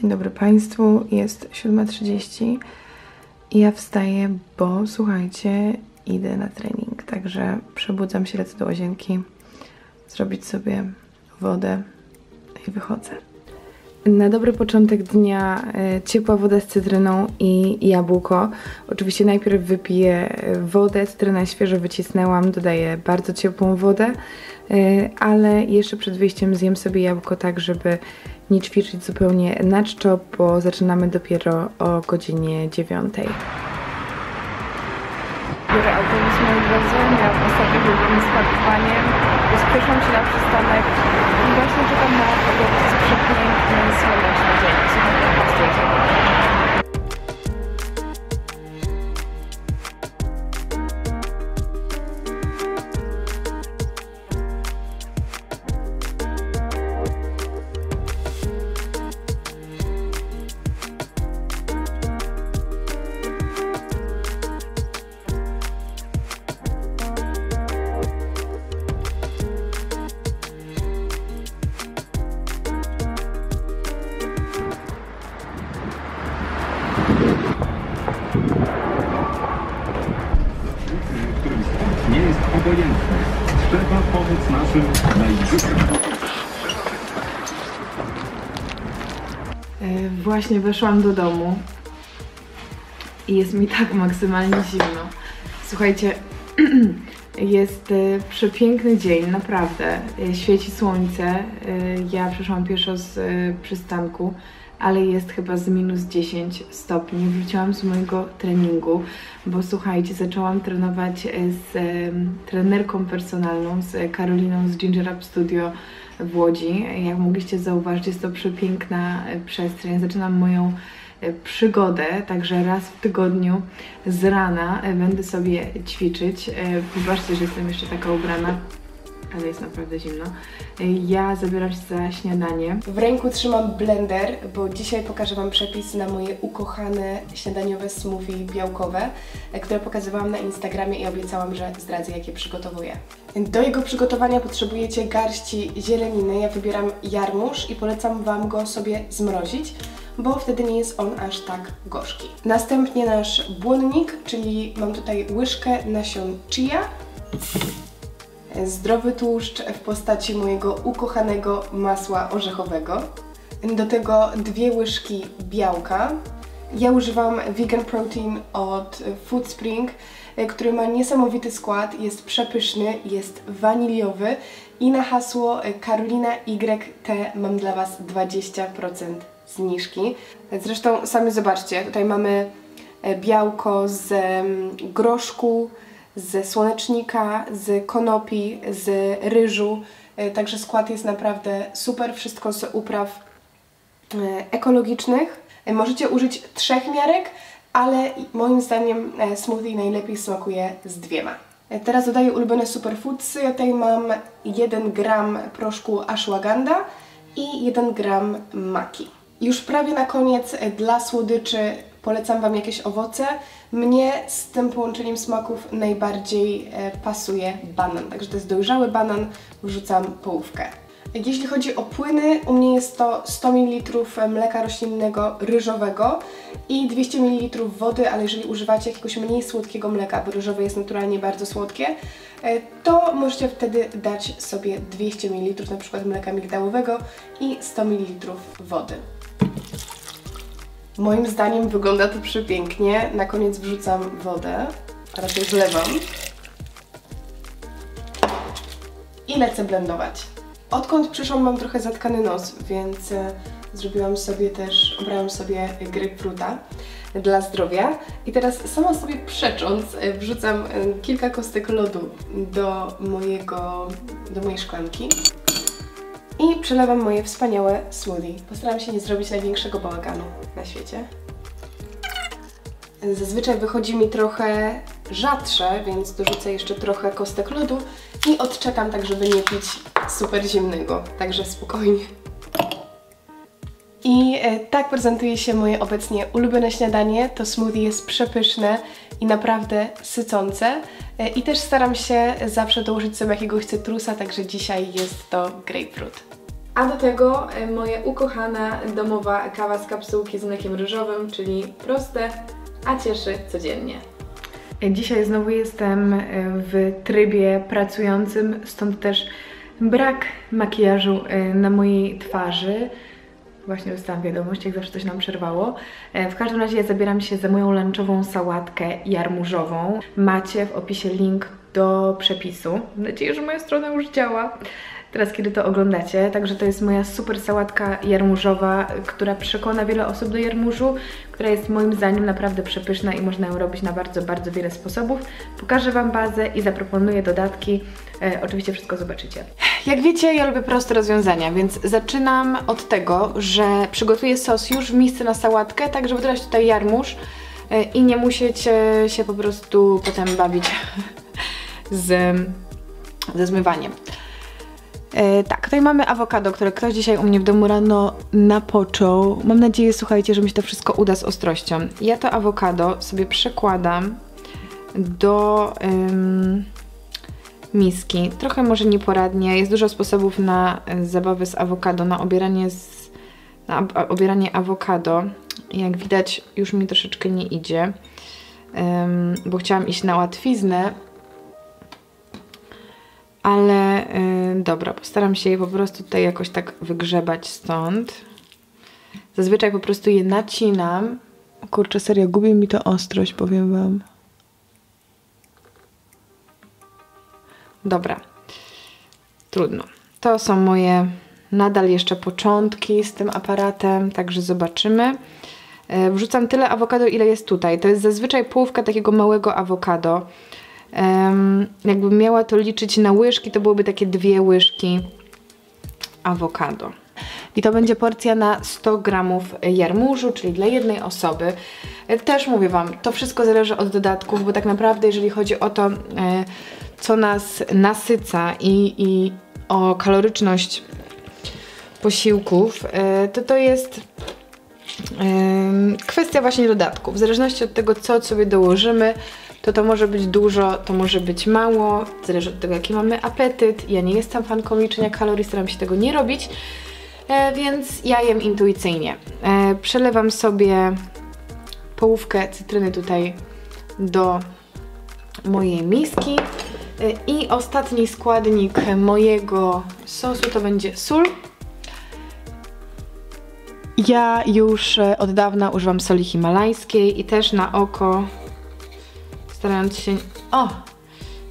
Dzień dobry Państwu, jest 7:30 i ja wstaję, bo słuchajcie, idę na trening, także przebudzam się, lecę do łazienki, zrobić sobie wodę i wychodzę. Na dobry początek dnia ciepła woda z cytryną i jabłko. Oczywiście najpierw wypiję wodę, cytrynę świeżo wycisnęłam, dodaję bardzo ciepłą wodę, ale jeszcze przed wyjściem zjem sobie jabłko tak, żeby nie ćwiczyć zupełnie na czczo, bo zaczynamy dopiero o godzinie 9:00. Biorę autobus numer 2, miałam ostatnio problem z parkowaniem, pospieszam się na przystanek i właśnie czekam na pogodę, jest przepiękny, słoneczny dzień, obojętne. Trzeba pomóc naszym najbliższym. Właśnie weszłam do domu i jest mi tak maksymalnie zimno. Słuchajcie, jest przepiękny dzień, naprawdę. Świeci słońce. Ja przyszłam pieszo z przystanku, ale jest chyba z -10 stopni. Wróciłam z mojego treningu, bo słuchajcie, zaczęłam trenować z trenerką personalną, z Karoliną z Ginger Up Studio w Łodzi. Jak mogliście zauważyć, jest to przepiękna przestrzeń. Zaczynam moją przygodę, także raz w tygodniu z rana będę sobie ćwiczyć. Zobaczcie, że jestem jeszcze taka ubrana, ale jest naprawdę zimno. Ja zabieram się za śniadanie. W ręku trzymam blender, bo dzisiaj pokażę Wam przepis na moje ukochane śniadaniowe smoothie białkowe, które pokazywałam na Instagramie i obiecałam, że zdradzę, jakie przygotowuję. Do jego przygotowania potrzebujecie garści zieleniny. Ja wybieram jarmuż i polecam Wam go sobie zmrozić, bo wtedy nie jest on aż tak gorzki. Następnie nasz błonnik, czyli mam tutaj łyżkę nasion chia, zdrowy tłuszcz w postaci mojego ukochanego masła orzechowego, do tego 2 łyżki białka. Ja używam Vegan Protein od Foodspring, który ma niesamowity skład, jest przepyszny, jest waniliowy i na hasło Karolina YT mam dla Was 20% zniżki. Zresztą sami zobaczcie, tutaj mamy białko z groszku, ze słonecznika, z konopi, z ryżu, także skład jest naprawdę super, wszystko z upraw ekologicznych. Możecie użyć 3 miarek, ale moim zdaniem smoothie najlepiej smakuje z 2. Teraz dodaję ulubione superfoodsy. Ja tutaj mam 1 gram proszku ashwagandha i 1 gram maki. Już prawie na koniec dla słodyczy polecam Wam jakieś owoce. Mnie z tym połączeniem smaków najbardziej pasuje banan, także to jest dojrzały banan, wrzucam połówkę. Jeśli chodzi o płyny, u mnie jest to 100 ml mleka roślinnego ryżowego i 200 ml wody, ale jeżeli używacie jakiegoś mniej słodkiego mleka, bo ryżowe jest naturalnie bardzo słodkie, to możecie wtedy dać sobie 200 ml na przykład mleka migdałowego i 100 ml wody. Moim zdaniem wygląda to przepięknie. Na koniec wrzucam wodę, a raczej wlewam i lecę blendować. Odkąd przyszłam, mam trochę zatkany nos, więc zrobiłam sobie też, obrałam sobie grapefruita dla zdrowia. I teraz sama sobie przecząc wrzucam kilka kostek lodu do mojej szklanki i przelewam moje wspaniałe smoothie. Postaram się nie zrobić największego bałaganu na świecie. Zazwyczaj wychodzi mi trochę rzadsze, więc dorzucę jeszcze trochę kostek lodu i odczekam, tak żeby nie pić super zimnego, także spokojnie. I tak prezentuje się moje obecnie ulubione śniadanie. To smoothie jest przepyszne i naprawdę sycące. I też staram się zawsze dołożyć sobie jakiegoś cytrusa, także dzisiaj jest to grapefruit. A do tego moja ukochana domowa kawa z kapsułki z mlekiem ryżowym, czyli proste, a cieszy codziennie. Dzisiaj znowu jestem w trybie pracującym, stąd też brak makijażu na mojej twarzy. Właśnie dostałam wiadomość, jak zawsze coś nam przerwało. W każdym razie ja zabieram się za moją lunchową sałatkę jarmużową. Macie w opisie link do przepisu. Mam nadzieję, że moja strona już działa teraz, kiedy to oglądacie. Także to jest moja super sałatka jarmużowa, która przekona wiele osób do jarmużu, która jest moim zdaniem naprawdę przepyszna i można ją robić na bardzo, bardzo wiele sposobów. Pokażę Wam bazę i zaproponuję dodatki. Oczywiście wszystko zobaczycie. Jak wiecie, ja lubię proste rozwiązania, więc zaczynam od tego, że przygotuję sos już w misce na sałatkę, tak żeby dodać tutaj jarmuż i nie musieć się po prostu potem bawić ze zmywaniem. Tak, tutaj mamy awokado, które ktoś dzisiaj u mnie w domu rano napoczął. Mam nadzieję, słuchajcie, że mi się to wszystko uda z ostrością. Ja to awokado sobie przekładam do miski. Trochę może nieporadnie. Jest dużo sposobów na zabawy z awokado, na obieranie awokado. Jak widać, już mi troszeczkę nie idzie, bo chciałam iść na łatwiznę. Ale dobra, postaram się je po prostu tutaj jakoś tak wygrzebać stąd. Zazwyczaj po prostu je nacinam. Kurczę, serio, gubi mi to ostrość, powiem Wam. Dobra, trudno. To są moje nadal jeszcze początki z tym aparatem, także zobaczymy. Wrzucam tyle awokado, ile jest tutaj. To jest zazwyczaj połówka takiego małego awokado. Jakbym miała to liczyć na łyżki, to byłoby takie 2 łyżki awokado. I to będzie porcja na 100 gramów jarmużu, czyli dla jednej osoby. Też mówię Wam, to wszystko zależy od dodatków, bo tak naprawdę jeżeli chodzi o to, co nas nasyca i o kaloryczność posiłków, to jest kwestia właśnie dodatków. W zależności od tego, co sobie dołożymy, to może być dużo, to może być mało, zależy od tego, jaki mamy apetyt. Ja nie jestem fanką liczenia kalorii, staram się tego nie robić, więc ja jem intuicyjnie. Przelewam sobie połówkę cytryny tutaj do mojej miski i ostatni składnik mojego sosu to będzie sól. Ja już od dawna używam soli himalajskiej i też na oko,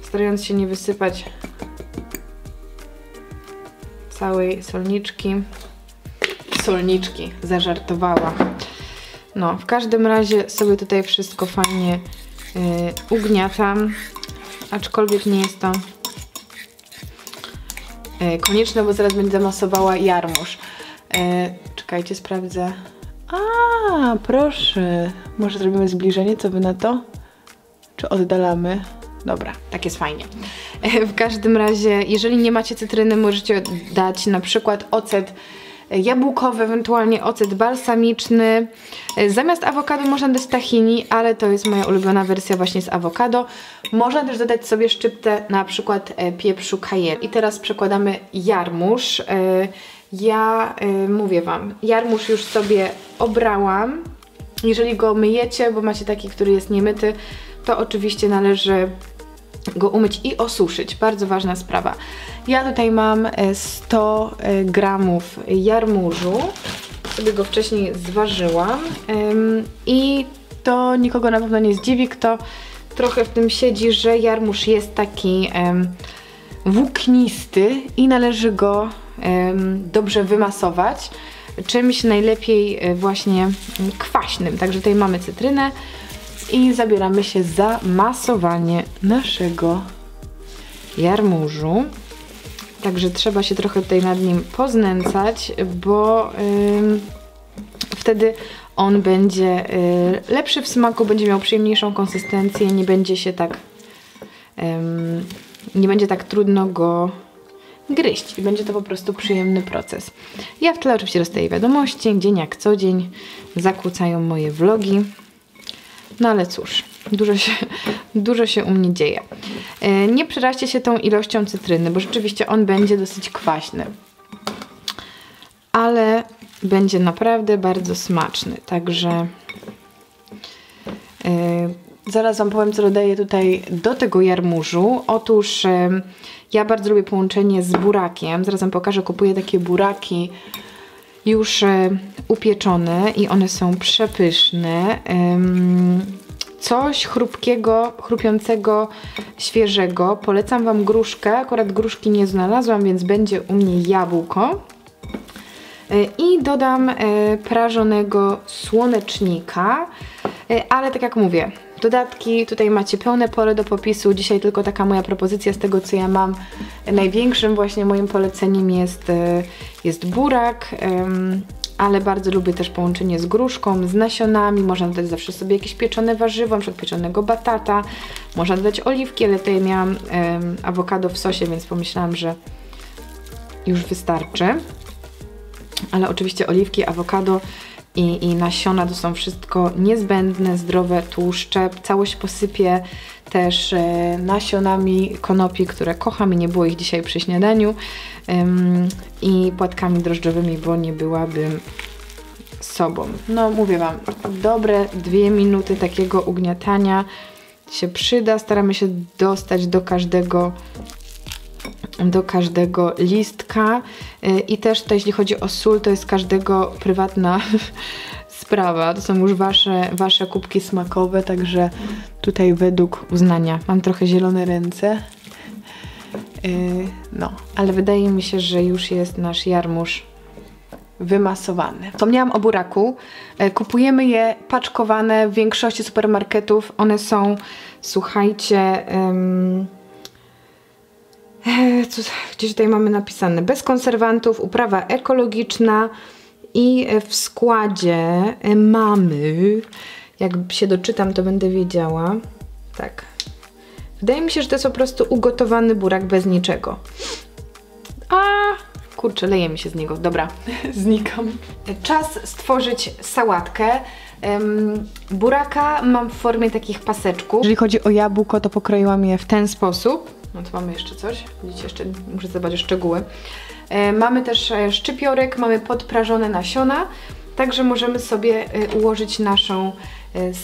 starając się nie wysypać całej solniczki. Solniczki, zażartowała. No, w każdym razie sobie tutaj wszystko fajnie ugniatam, aczkolwiek nie jest to konieczne, bo zaraz będę masowała jarmuż. Czekajcie, sprawdzę. A, proszę, może zrobimy zbliżenie, co Wy na to? Czy oddalamy? Dobra, tak jest fajnie. W każdym razie, jeżeli nie macie cytryny, możecie dać na przykład ocet jabłkowy, ewentualnie ocet balsamiczny. Zamiast awokado można dać tahini, ale to jest moja ulubiona wersja właśnie z awokado. Można też dodać sobie szczyptę na przykład pieprzu cayenne. I teraz przekładamy jarmuż. Ja mówię Wam, jarmuż już sobie obrałam. Jeżeli go myjecie, bo macie taki, który jest niemyty, to oczywiście należy go umyć i osuszyć. Bardzo ważna sprawa. Ja tutaj mam 100 gramów jarmużu. Sobie go wcześniej zważyłam. I to nikogo na pewno nie zdziwi, kto trochę w tym siedzi, że jarmuż jest taki włóknisty i należy go dobrze wymasować czymś najlepiej właśnie kwaśnym. Także tutaj mamy cytrynę i zabieramy się za masowanie naszego jarmużu. Także trzeba się trochę tutaj nad nim poznęcać, bo wtedy on będzie lepszy w smaku, będzie miał przyjemniejszą konsystencję, nie będzie tak trudno go gryźć i będzie to po prostu przyjemny proces. Ja w tle oczywiście dostaję wiadomości, dzień jak co dzień zakłócają moje vlogi. No ale cóż, dużo się u mnie dzieje. Nie przeraźcie się tą ilością cytryny, bo rzeczywiście on będzie dosyć kwaśny. będzie naprawdę bardzo smaczny. Także zaraz Wam powiem, co dodaję tutaj do tego jarmużu. Otóż ja bardzo lubię połączenie z burakiem. Zaraz Wam pokażę, kupuję takie buraki już upieczone i one są przepyszne. Coś chrupkiego, chrupiącego, świeżego. Polecam Wam gruszkę. Akurat gruszki nie znalazłam, więc będzie u mnie jabłko. I dodam prażonego słonecznika. Ale tak jak mówię, dodatki tutaj macie pełne pole do popisu. Dzisiaj tylko taka moja propozycja z tego, co ja mam. Największym właśnie moim poleceniem jest burak, ale bardzo lubię też połączenie z gruszką, z nasionami. Można dodać zawsze sobie jakieś pieczone warzywo, np. pieczonego batata. Można dodać oliwki, ale tutaj miałam awokado w sosie, więc pomyślałam, że już wystarczy. Ale oczywiście oliwki, awokado i nasiona to są wszystko niezbędne, zdrowe tłuszcze. Całość posypię też nasionami konopi, które kocham i nie było ich dzisiaj przy śniadaniu, i płatkami drożdżowymi, bo nie byłabym sobą. No mówię Wam, dobre 2 minuty takiego ugniatania się przyda. Staramy się dostać do każdego listka. I też tutaj, jeśli chodzi o sól, to jest każdego prywatna sprawa. To są już wasze kubki smakowe, także tutaj według uznania. Mam trochę zielone ręce. No, ale wydaje mi się, że już jest nasz jarmuż wymasowane. Wspomniałam o buraku. Kupujemy je paczkowane w większości supermarketów. One są, słuchajcie, gdzieś tutaj mamy napisane, bez konserwantów, uprawa ekologiczna i w składzie mamy, jak się doczytam, to będę wiedziała, tak, wydaje mi się, że to jest po prostu ugotowany burak bez niczego. Kurczę, leje mi się z niego. Dobra, znikam. Czas stworzyć sałatkę. Buraka mam w formie takich paseczków. Jeżeli chodzi o jabłko, to pokroiłam je w ten sposób. No to mamy jeszcze coś, widzicie, jeszcze muszę zobaczyć szczegóły. Mamy też szczypiorek, mamy podprażone nasiona, także możemy sobie ułożyć naszą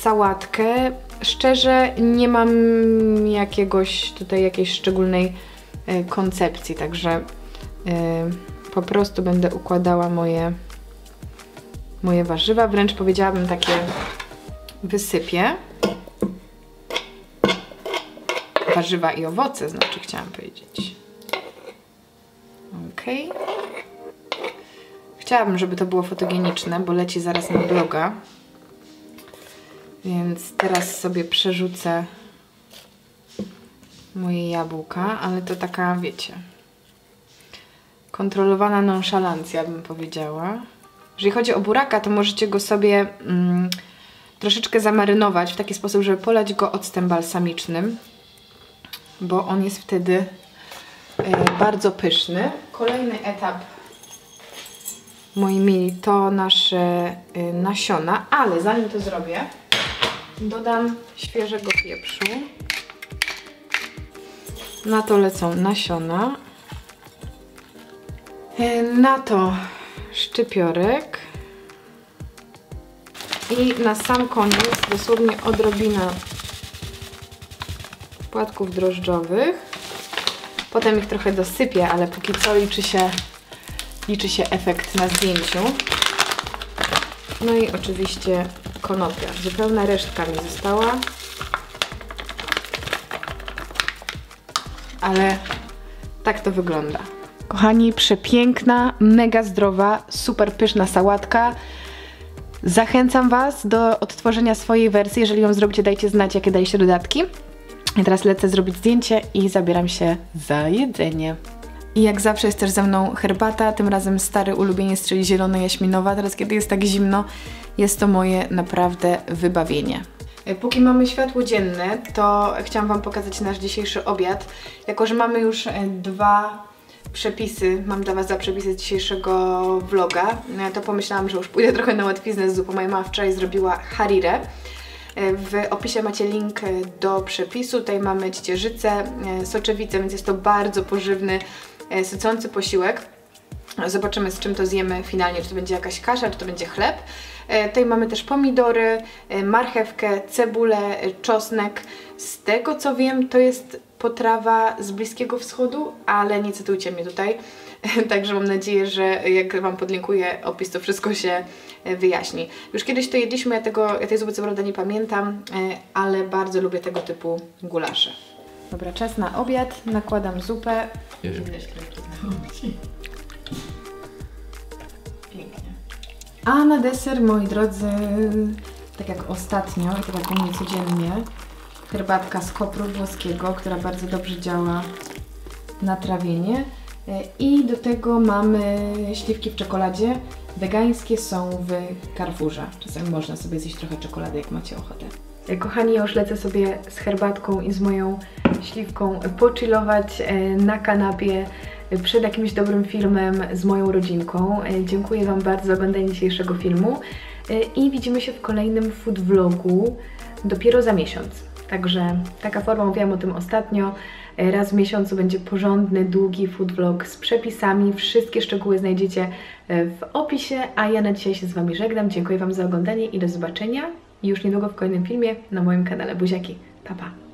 sałatkę. Szczerze nie mam jakiejś szczególnej koncepcji, także po prostu będę układała moje warzywa, wręcz powiedziałabym takie wysypie. Warzywa i owoce, znaczy chciałam powiedzieć. Ok. Chciałabym, żeby to było fotogeniczne, bo leci zaraz na bloga. Więc teraz sobie przerzucę moje jabłka, ale to taka, wiecie, kontrolowana nonszalancja, bym powiedziała. Jeżeli chodzi o buraka, to możecie go sobie troszeczkę zamarynować w taki sposób, żeby polać go octem balsamicznym, bo on jest wtedy bardzo pyszny. Kolejny etap, moi mili, to nasze nasiona, ale zanim to zrobię, dodam świeżego pieprzu. Na to lecą nasiona. Na to szczypiorek. I na sam koniec dosłownie odrobina płatków drożdżowych. Potem ich trochę dosypię, ale póki co liczy się efekt na zdjęciu. No i oczywiście konopia. Zupełna resztka mi została. Ale tak to wygląda. Kochani, przepiękna, mega zdrowa, super pyszna sałatka. Zachęcam Was do odtworzenia swojej wersji. Jeżeli ją zrobicie, dajcie znać, jakie daliście dodatki. Ja teraz lecę zrobić zdjęcie i zabieram się za jedzenie. I jak zawsze jest też ze mną herbata, tym razem stary ulubieniec, czyli zielona jaśminowa. Teraz, kiedy jest tak zimno, jest to moje naprawdę wybawienie. Póki mamy światło dzienne, to chciałam Wam pokazać nasz dzisiejszy obiad. Jako że mamy już dwa przepisy, mam dla Was dwa przepisy z dzisiejszego vloga, to pomyślałam, że już pójdę trochę na łatwiznę z zupą. Moja mama wczoraj zrobiła harirę. W opisie macie link do przepisu. Tutaj mamy ciecierzycę, soczewicę, więc jest to bardzo pożywny, sycący posiłek. Zobaczymy, z czym to zjemy finalnie, czy to będzie jakaś kasza, czy to będzie chleb. Tutaj mamy też pomidory, marchewkę, cebulę, czosnek. Z tego co wiem, to jest potrawa z Bliskiego Wschodu, ale nie cytujcie mnie tutaj. Także mam nadzieję, że jak Wam podlinkuję opis, to wszystko się wyjaśni. Już kiedyś to jedliśmy, ja tej zupy co prawda nie pamiętam, ale bardzo lubię tego typu gulasze. Dobra, czas na obiad. Nakładam zupę. Pięknie. A na deser, moi drodzy, tak jak ostatnio i tak jak u mnie codziennie, herbatka z kopru włoskiego, która bardzo dobrze działa na trawienie. I do tego mamy śliwki w czekoladzie. Wegańskie są w Carrefourze. Czasem można sobie zjeść trochę czekolady, jak macie ochotę. Kochani, ja już lecę sobie z herbatką i z moją śliwką pochillować na kanapie przed jakimś dobrym filmem z moją rodzinką. Dziękuję Wam bardzo za oglądanie dzisiejszego filmu i widzimy się w kolejnym food vlogu dopiero za miesiąc. Także taka forma, mówiłam o tym ostatnio, raz w miesiącu będzie porządny, długi food vlog z przepisami. Wszystkie szczegóły znajdziecie w opisie, a ja na dzisiaj się z Wami żegnam. Dziękuję Wam za oglądanie i do zobaczenia już niedługo w kolejnym filmie na moim kanale. Buziaki, pa pa!